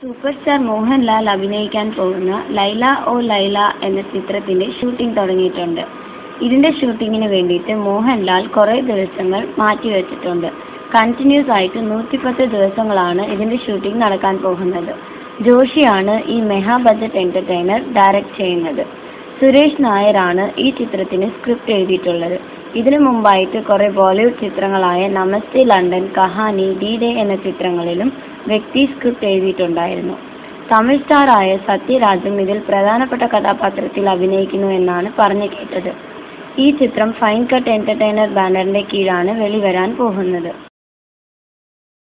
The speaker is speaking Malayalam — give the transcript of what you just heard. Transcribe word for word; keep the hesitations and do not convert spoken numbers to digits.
Superstar Mohanlal അഭിനയിക്കാൻ പോകുന്ന ലൈല ഓ ലൈല എന്ന ചിത്രത്തിന്റെ ഷൂട്ടിംഗ് തുടങ്ങിയിട്ടുണ്ട്. ഇതിന്റെ ഷൂട്ടിംഗിന് വേണ്ടിയിട്ട് മോഹൻലാൽ കുറേ ദിവസങ്ങൾ മാറ്റി വെച്ചിട്ടുണ്ട്. കണ്ടിന്യൂസ് ആയിട്ട് നൂറ്റി പത്ത് ദിവസങ്ങളാണ് ഇതിന്റെ ഷൂട്ടിംഗ് നടക്കാൻ പോകുന്നത്. ജോഷിയാണ് ഈ മെഗാ ബഡ്ജറ്റ് എന്റർടൈനർ ഡയറക്റ്റ് ചെയ്യുന്നത്. സുരേഷ് നായരാണ് ഈ ചിത്രത്തിന് സ്ക്രിപ്റ്റ് എഴുതിയിട്ടുള്ളത്. ഇതിനു മുമ്പായിട്ട് കുറേ ബോളിവുഡ് ചിത്രങ്ങളായ Namaste London, Kahaani, D Day എന്ന ചിത്രങ്ങളിലും വ്യക്തി സ്ക്രിപ്റ്റ് എഴുതിയിട്ടുണ്ടായിരുന്നു. തമിഴ് സ്റ്റാറായ സത്യരാജും ഇതിൽ പ്രധാനപ്പെട്ട കഥാപാത്രത്തിൽ അഭിനയിക്കുന്നു എന്നാണ് പറഞ്ഞു കേട്ടത്. ഈ ചിത്രം ഫൈൻ കട്ട് എന്റർടൈനർ ബാനറിന്റെ കീഴാണ് വെളിവരാൻ പോകുന്നത്.